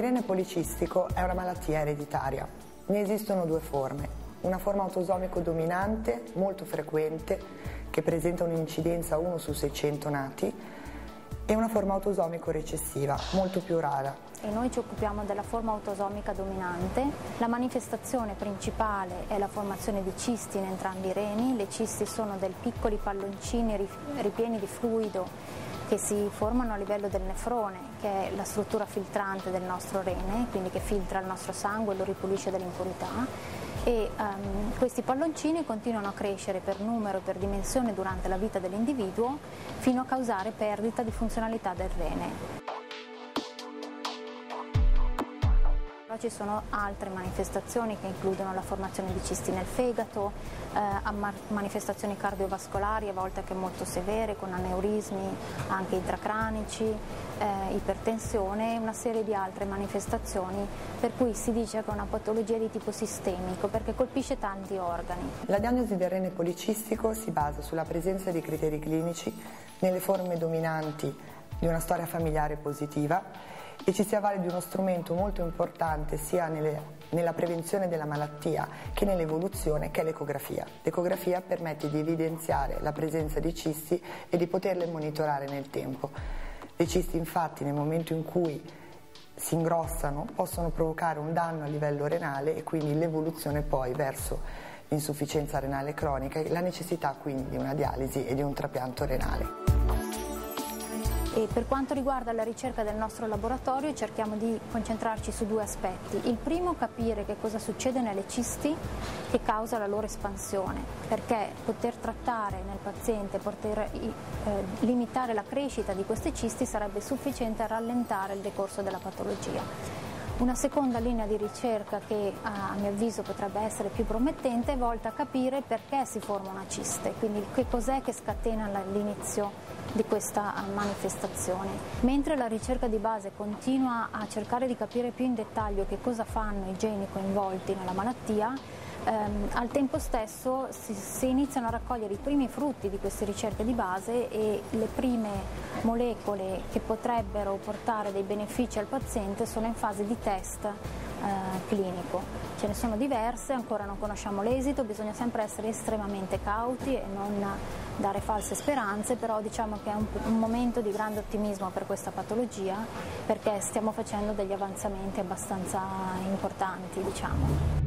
L'irene policistico è una malattia ereditaria. Ne esistono due forme, una forma autosomico dominante, molto frequente, che presenta un'incidenza 1 su 600 nati, e una forma autosomico recessiva, molto più rara. E noi ci occupiamo della forma autosomica dominante. La manifestazione principale è la formazione di cisti in entrambi i reni. Le cisti sono dei piccoli palloncini ripieni di fluido che si formano a livello del nefrone, che è la struttura filtrante del nostro rene, quindi che filtra il nostro sangue e lo ripulisce dall'impurità, e questi palloncini continuano a crescere per numero e per dimensione durante la vita dell'individuo fino a causare perdita di funzionalità del rene. Ci sono altre manifestazioni che includono la formazione di cisti nel fegato, manifestazioni cardiovascolari a volte anche molto severe, con aneurismi anche intracranici, ipertensione e una serie di altre manifestazioni, per cui si dice che è una patologia di tipo sistemico perché colpisce tanti organi. La diagnosi del rene policistico si basa sulla presenza di criteri clinici nelle forme dominanti di una storia familiare positiva e ci si avvale di uno strumento molto importante sia nella prevenzione della malattia che nell'evoluzione, che è l'ecografia. L'ecografia permette di evidenziare la presenza di cisti e di poterle monitorare nel tempo. Le cisti infatti nel momento in cui si ingrossano possono provocare un danno a livello renale e quindi l'evoluzione poi verso l'insufficienza renale cronica e la necessità quindi di una dialisi e di un trapianto renale. E per quanto riguarda la ricerca del nostro laboratorio cerchiamo di concentrarci su due aspetti. Il primo, capire che cosa succede nelle cisti che causa la loro espansione, perché poter trattare nel paziente, poter limitare la crescita di queste cisti sarebbe sufficiente a rallentare il decorso della patologia. Una seconda linea di ricerca che a mio avviso potrebbe essere più promettente è volta a capire perché si forma una ciste, quindi che cos'è che scatena l'inizio di questa manifestazione. Mentre la ricerca di base continua a cercare di capire più in dettaglio che cosa fanno i geni coinvolti nella malattia, al tempo stesso si iniziano a raccogliere i primi frutti di queste ricerche di base e le prime molecole che potrebbero portare dei benefici al paziente sono in fase di test clinico. Ce ne sono diverse, ancora non conosciamo l'esito, bisogna sempre essere estremamente cauti e non dare false speranze, però diciamo che è un momento di grande ottimismo per questa patologia perché stiamo facendo degli avanzamenti abbastanza importanti, diciamo.